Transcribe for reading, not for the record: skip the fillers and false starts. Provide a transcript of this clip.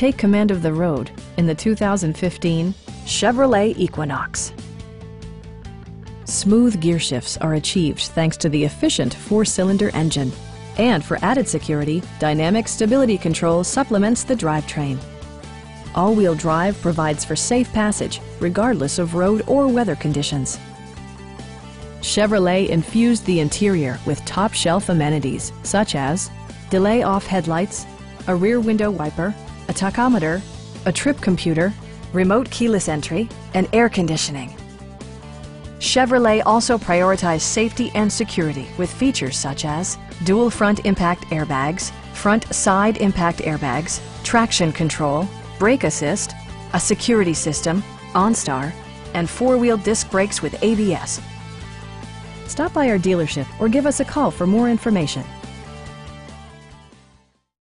Take command of the road in the 2015 Chevrolet Equinox. Smooth gear shifts are achieved thanks to the efficient four-cylinder engine. And for added security, dynamic stability control supplements the drivetrain. All-wheel drive provides for safe passage, regardless of road or weather conditions. Chevrolet infused the interior with top-shelf amenities, such as delay-off headlights, a rear window wiper, a tachometer, a trip computer, remote keyless entry, and air conditioning. Chevrolet also prioritized safety and security with features such as dual front impact airbags, front side impact airbags, traction control, brake assist, a security system, OnStar, and four-wheel disc brakes with ABS. Stop by our dealership or give us a call for more information.